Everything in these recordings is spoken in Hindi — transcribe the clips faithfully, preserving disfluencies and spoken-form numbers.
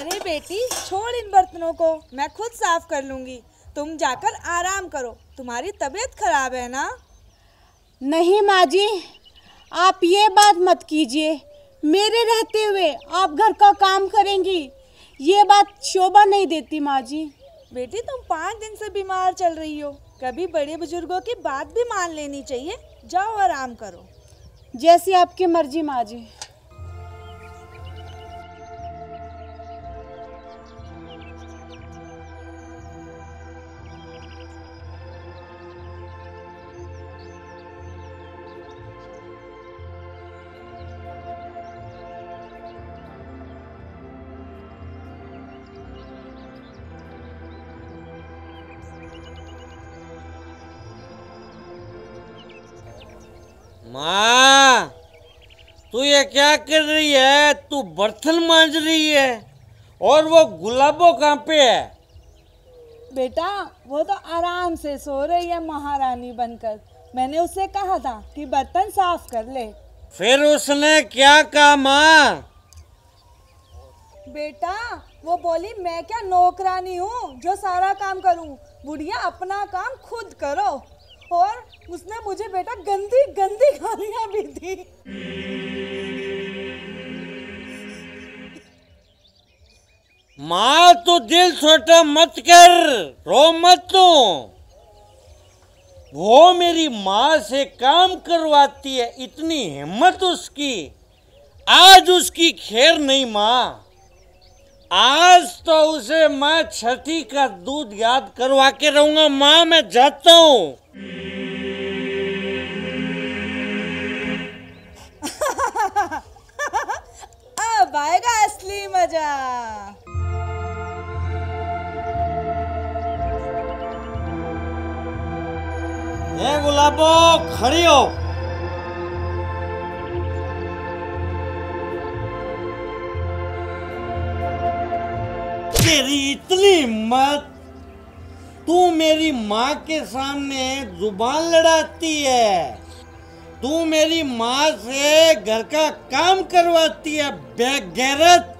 अरे बेटी छोड़ इन बर्तनों को, मैं खुद साफ कर लूँगी। तुम जाकर आराम करो, तुम्हारी तबीयत खराब है ना। नहीं माँ जी, आप ये बात मत कीजिए, मेरे रहते हुए आप घर का काम करेंगी, ये बात शोभा नहीं देती माँ जी। बेटी तुम पाँच दिन से बीमार चल रही हो, कभी बड़े बुजुर्गों की बात भी मान लेनी चाहिए। जाओ आराम करो। जैसी आपकी मर्जी माँ जी। माँ तू ये क्या कर रही है? तू बर्तन मांज रही है और वो गुलाबो कहाँ पे है? बेटा वो तो आराम से सो रही है महारानी बनकर। मैंने उसे कहा था कि बर्तन साफ कर ले। फिर उसने क्या कहा माँ? बेटा वो बोली मैं क्या नौकरानी हूँ जो सारा काम करूँ, बुढ़िया अपना काम खुद करो। और उसने मुझे बेटा गंदी गंदी गालियां भी दी। माँ तू दिल छोटा मत कर, रो मत तू। वो मेरी माँ से काम करवाती है, इतनी हिम्मत उसकी। आज उसकी खैर नहीं माँ, आज तो उसे मैं छठी का दूध याद करवा के रहूंगा। माँ मैं जाता हूँ। अब आएगा असली मजा। ये गुलाबो खड़ी हो। तेरी इतनी हिम्मत, तू मेरी माँ के सामने जुबान लड़ाती है, तू मेरी माँ से घर का काम करवाती है बेगैरत।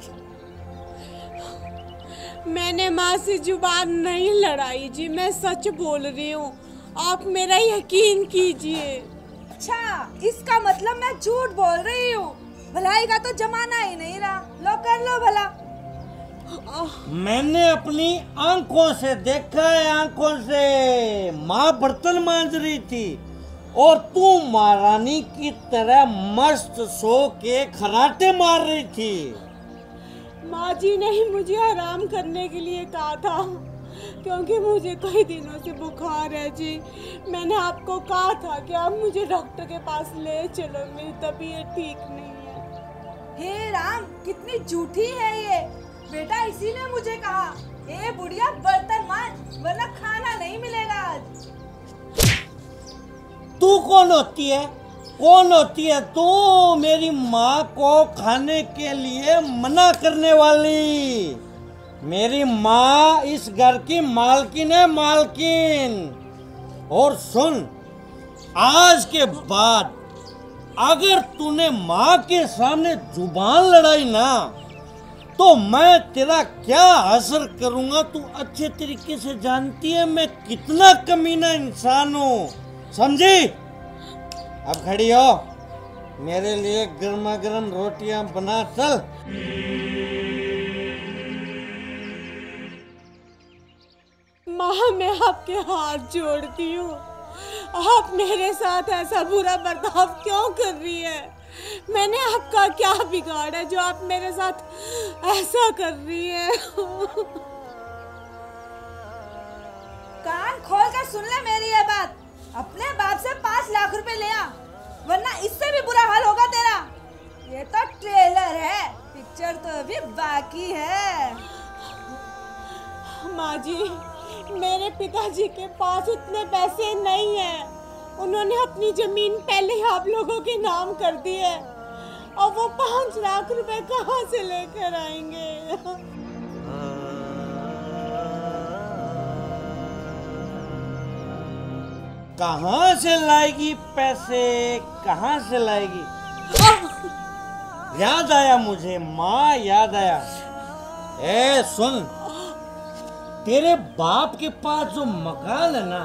मैंने माँ से जुबान नहीं लड़ाई जी, मैं सच बोल रही हूँ, आप मेरा यकीन कीजिए। अच्छा इसका मतलब मैं झूठ बोल रही हूँ? भलाई का तो जमाना ही नहीं रहा, लो कर लो भला। मैंने अपनी आंखों से देखा है, आंखों से। माँ बर्तन मांज रही थी और तू महारानी की तरह मस्त सो के खराटे मार रही थी। माँ जी ने ही मुझे आराम करने के लिए कहा था, क्योंकि मुझे कई दिनों से बुखार है जी। मैंने आपको कहा था कि आप मुझे डॉक्टर के पास ले चलो, मेरी तबीयत ठीक नहीं है। हे राम कितनी झूठी है ये। बेटा इसीलिए मुझे कहा ए बुढ़िया बर्तन मांज वरना खाना नहीं मिलेगा आज। तू कौन होती है? कौन होती है तू मेरी माँ को खाने के लिए मना करने वाली? मेरी माँ इस घर की मालकिन है, मालकिन। और सुन, आज के बाद अगर तूने माँ के सामने जुबान लड़ाई ना तो मैं तेरा क्या असर करूँगा तू अच्छे तरीके से जानती है। मैं कितना कमीना इंसान हूँ, समझी? अब खड़ी हो, मेरे लिए गर्मा गर्म रोटियां बना। चल माँ मैं आपके हाथ जोड़ती हूँ, आप मेरे साथ ऐसा बुरा बर्ताव क्यों कर रही है? मैंने आपका क्या बिगाड़ा है जो आप मेरे साथ ऐसा कर रही है? कान खोल कर सुन ले मेरी ये बात, अपने बाप से पाँच लाख रुपए ले आ, वरना इससे भी बुरा हाल होगा तेरा। ये तो ट्रेलर है, पिक्चर तो अभी बाकी है। माँ जी मेरे पिताजी के पास इतने पैसे नहीं है, उन्होंने अपनी जमीन पहले ही आप लोगों के नाम कर दी है, और वो पाँच लाख रुपए कहाँ से लेकर आएंगे? कहाँ से लाएगी पैसे, कहाँ से लाएगी? याद आया मुझे माँ, याद आया। ए सुन, तेरे बाप के पास जो मकान है ना,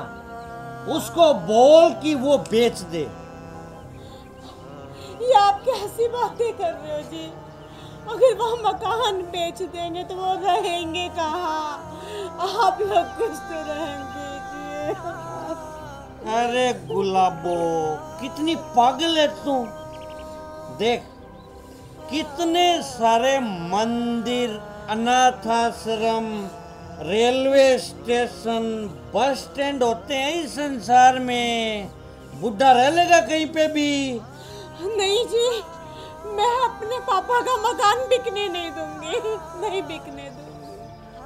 उसको बोल कि वो बेच दे। ये आप कैसी बातें कर रहे हो जी? अगर वो मकान बेच देंगे तो वो रहेंगे कहाँ? आप लोग कुछ तो रहेंगे जी। अरे गुलाबो, कितनी पागल है तू। देख कितने सारे मंदिर, अनाथाश्रम, रेलवे स्टेशन, बस स्टैंड होते हैं इस संसार में। बुढ़ा रह लेगा कहीं पे भी नहीं जी। मैं अपने पापा का मकान बिकने नहीं दूंगी, नहीं बिकने दूंगी।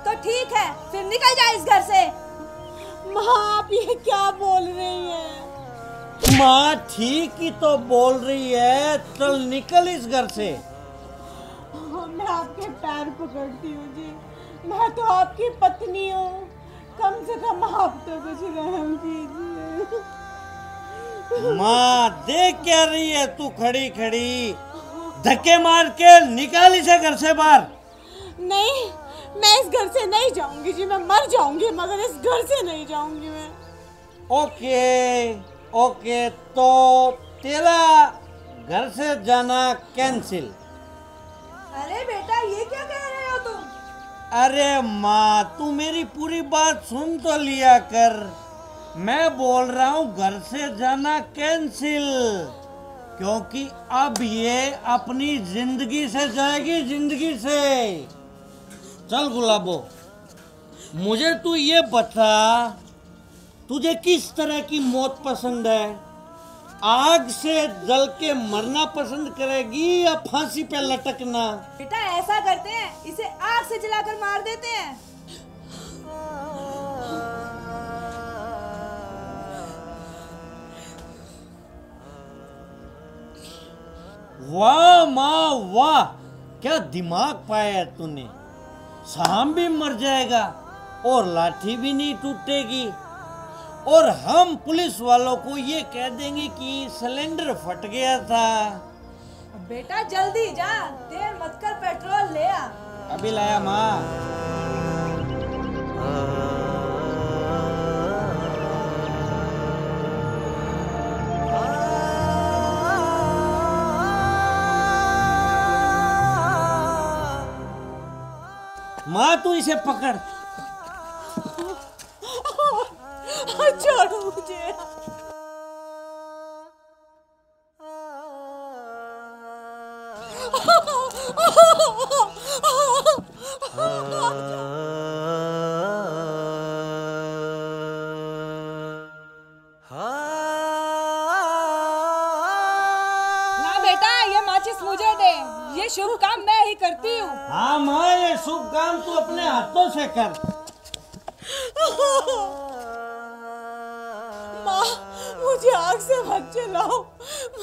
तो ठीक है, फिर निकल जाए इस घर से। माँ आप ये क्या बोल रही हैं? माँ ठीक ही तो बोल रही है, चल निकल इस घर से। मैं आपके पैर पकड़ती हूँ जी, मैं तो आपकी पत्नी हूँ, कम से कम आप तो कुछ रहम कीजिए। माँ देख क्या रही है तू खड़ी खड़ी? धक्के मार के निकाल इसे घर से बाहर। नहीं, मैं इस घर से नहीं जाऊंगी जी, मैं मर जाऊंगी मगर इस घर से नहीं जाऊंगी मैं। ओके ओके, तो तेरा घर से जाना कैंसिल। अरे बेटा ये क्या कह रहे हो तुम? अरे माँ तू मेरी पूरी बात सुन तो लिया कर। मैं बोल रहा हूँ घर से जाना कैंसिल, क्योंकि अब ये अपनी जिंदगी से जाएगी, जिंदगी से। चल गुलाबो, मुझे तू ये बता, तुझे किस तरह की मौत पसंद है? आग से जल के मरना पसंद करेगी या फांसी पे लटकना? बेटा ऐसा करते हैं, इसे आग से जलाकर मार देते हैं। वाह माँ वाह, क्या दिमाग पाया तूने। शाम भी मर जाएगा और लाठी भी नहीं टूटेगी, और हम पुलिस वालों को ये कह देंगे कि सिलेंडर फट गया था। बेटा जल्दी जा, देर मत कर, पेट्रोल ले आ। अभी लाया माँ। माँ तू इसे पकड़। छोड़ो मुझे। ना बेटा ये माचिस मुझे दे, ये शुभ काम मैं ही करती हूँ। हाँ माँ ये शुभ काम तू अपने हाथों से कर। मुझे आग से मत जलाओ,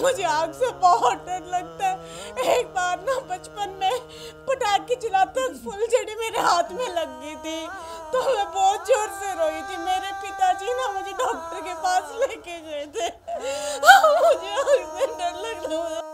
मुझे आग से बहुत डर लगता है। एक बार ना बचपन में पटाखे जलाते फुलझड़ी मेरे हाथ में लग गई थी, तो मैं बहुत जोर से रोई थी। मेरे पिताजी ना मुझे डॉक्टर के पास लेके गए थे। मुझे आग से डर लगता है।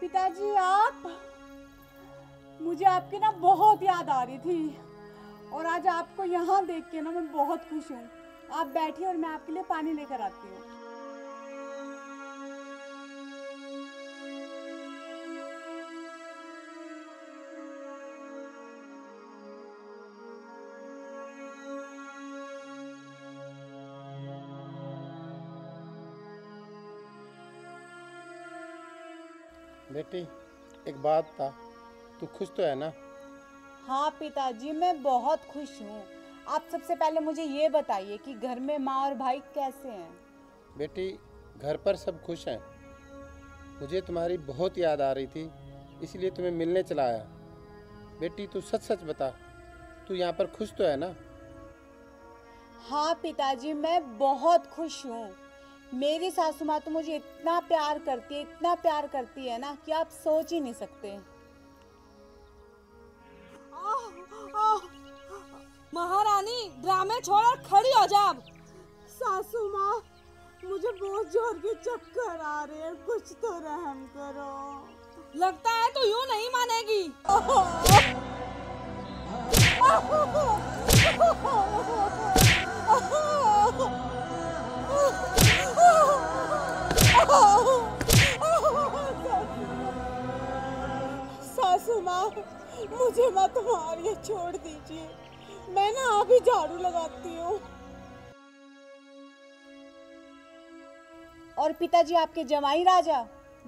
पिताजी आप, मुझे आपकी ना बहुत याद आ रही थी, और आज आपको यहाँ देख के ना मैं बहुत खुश हूँ। आप बैठिए और मैं आपके लिए पानी लेकर आती हूँ। बेटी एक बात था, तू खुश तो है ना? हाँ पिताजी मैं बहुत खुश हूँ। आप सबसे पहले मुझे ये बताइए कि घर में माँ और भाई कैसे हैं? बेटी घर पर सब खुश हैं, मुझे तुम्हारी बहुत याद आ रही थी, इसलिए तुम्हें मिलने चला आया। बेटी तू सच सच बता, तू यहाँ पर खुश तो है ना? हाँ पिताजी, मैं बहुत खुश हूँ। मेरी सासू माँ तो मुझे इतना प्यार करती है, इतना प्यार करती है ना कि आप सोच ही नहीं सकते। महारानी ड्रामे छोड़ और खड़ी हो जाओ। सासू माँ मुझे बहुत जोर के चक्कर आ रहे हैं, कुछ तो रहम करो। लगता है तो यूं नहीं मानेगी। सासू माँ मुझे माँ तुम्हारी छोड़ दीजिए, मैं ना अभी झाड़ू लगाती हूँ। और पिताजी आपके जमाई राजा,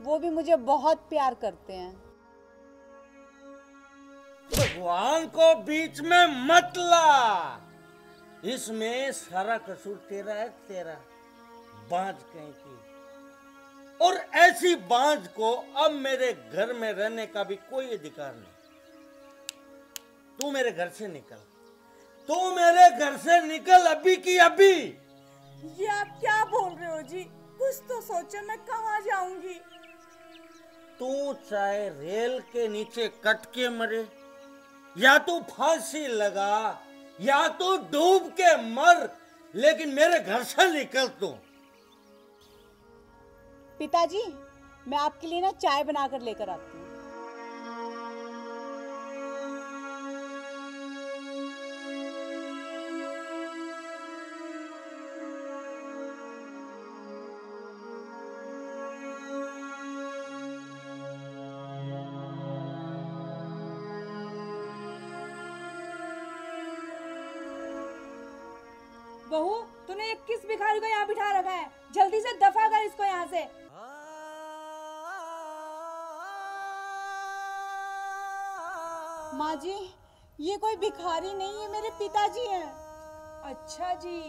वो भी मुझे बहुत प्यार करते हैं। भगवान को बीच में मत ला, इसमें सारा कसूर तेरा है, तेरा बांझ कहीं की। और ऐसी बांझ को अब मेरे घर में रहने का भी कोई अधिकार नहीं। तू मेरे घर से निकल, तू मेरे घर से निकल अभी की अभी। ये आप क्या बोल रहे हो जी? कुछ तो सोचो, मैं कहाँ जाऊंगी? तू चाहे रेल के नीचे कट के मरे, या तू फांसी लगा, या तू डूब के मर, लेकिन मेरे घर से निकल तू। पिताजी मैं आपके लिए ना चाय बनाकर लेकर आती हूँ। बहू तूने एक किस भिखारी को यहाँ बिठा रखा है? जल्दी से दफा कर इसको यहाँ से। माँ जी ये कोई भिखारी नहीं है, मेरे पिताजी हैं। अच्छा जी,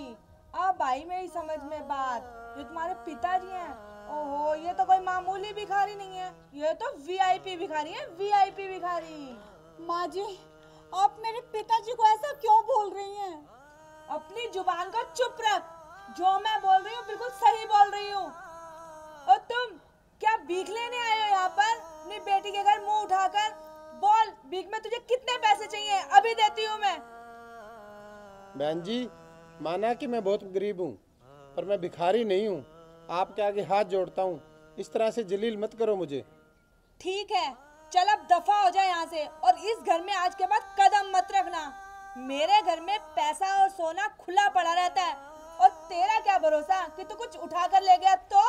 अब आई मेरी समझ में बात, ये तुम्हारे पिताजी हैं। ओहो, ये तो कोई मामूली भिखारी नहीं है, ये तो वीआईपी भिखारी है, वीआईपी भिखारी। माँ जी आप मेरे पिताजी को ऐसा क्यों बोल रही हैं? अपनी जुबान को चुप रख, जो मैं बोल रही हूँ बिल्कुल सही बोल रही हूँ। और तुम क्या भीख लेने आए हो यहाँ पर अपनी बेटी के घर मुंह उठाकर? बोल भीख में तुझे कितने पैसे चाहिए, अभी देती हूँ मैं। बहन जी माना कि मैं बहुत गरीब हूँ, पर मैं भिखारी नहीं हूँ। आपके आगे हाथ जोड़ता हूँ, इस तरह से जलील मत करो मुझे। ठीक है चल अब दफा हो जाए यहाँ से, और इस घर में आज के बाद कदम मत रखना। मेरे घर में पैसा और सोना खुला पड़ा रहता है, और तेरा क्या भरोसा कि तू कुछ उठा कर ले गया तो?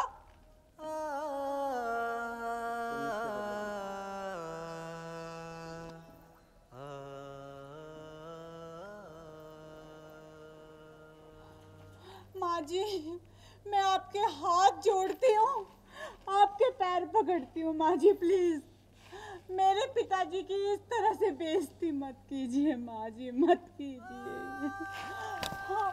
माँ जी मैं आपके हाथ जोड़ती हूँ, आपके पैर पकड़ती हूँ। माँ जी प्लीज मेरे पिताजी की इस तरह से बेइज्जती मत कीजिए, माँ जी मत कीजिए। हाँ,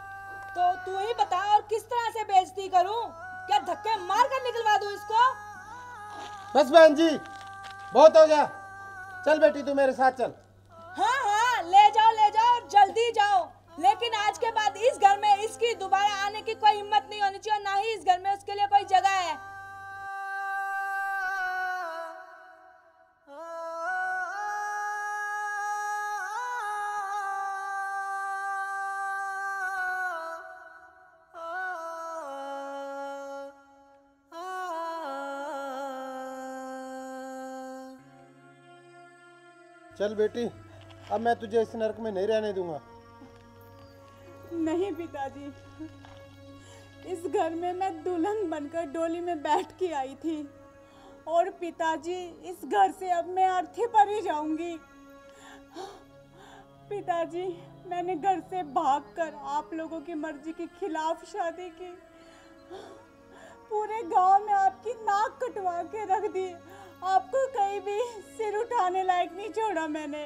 तो तू ही बता और किस तरह से बेइज्जती करूं? क्या धक्के मार कर निकलवा दूं इसको? बस बहन जी बहुत हो गया, चल बेटी तू मेरे साथ चल। हाँ हाँ ले जाओ ले जाओ, जल्दी जाओ। लेकिन आज के बाद इस घर में इसकी दोबारा आने की कोई हिम्मत नहीं होनी चाहिए, ना ही इस घर में उसके लिए कोई जगह है। चल बेटी अब मैं तुझे इस नरक में नहीं रहने दूंगा। नहीं पिताजी, इस घर में मैं दुल्हन बनकर डोली में बैठ के आई थी, और पिताजी इस घर से अब मैं अर्थी पर ही जाऊंगी। पिताजी मैंने घर से भागकर आप लोगों की मर्जी के खिलाफ शादी की, पूरे गांव में आपकी नाक कटवा के रख दी, आपको कहीं भी सिर उठाने लायक नहीं छोड़ा मैंने।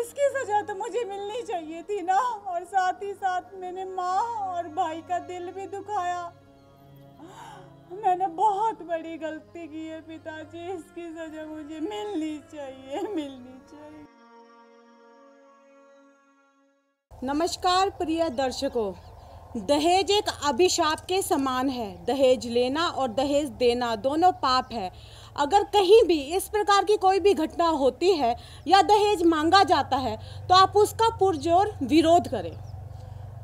इसकी सजा तो मुझे मिलनी चाहिए थी ना, और साथ ही साथ मैंने माँ और भाई का दिल भी दुखाया। मैंने बहुत बड़ी गलती की है पिताजी, इसकी सजा मुझे मिलनी चाहिए मिलनी चाहिए। नमस्कार प्रिय दर्शकों, दहेज एक अभिशाप के समान है। दहेज लेना और दहेज देना दोनों पाप है। अगर कहीं भी इस प्रकार की कोई भी घटना होती है या दहेज मांगा जाता है तो आप उसका पुरजोर विरोध करें।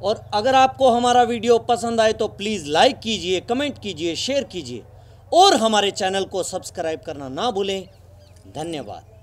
और अगर आपको हमारा वीडियो पसंद आए तो प्लीज़ लाइक कीजिए, कमेंट कीजिए, शेयर कीजिए और हमारे चैनल को सब्सक्राइब करना ना भूलें। धन्यवाद।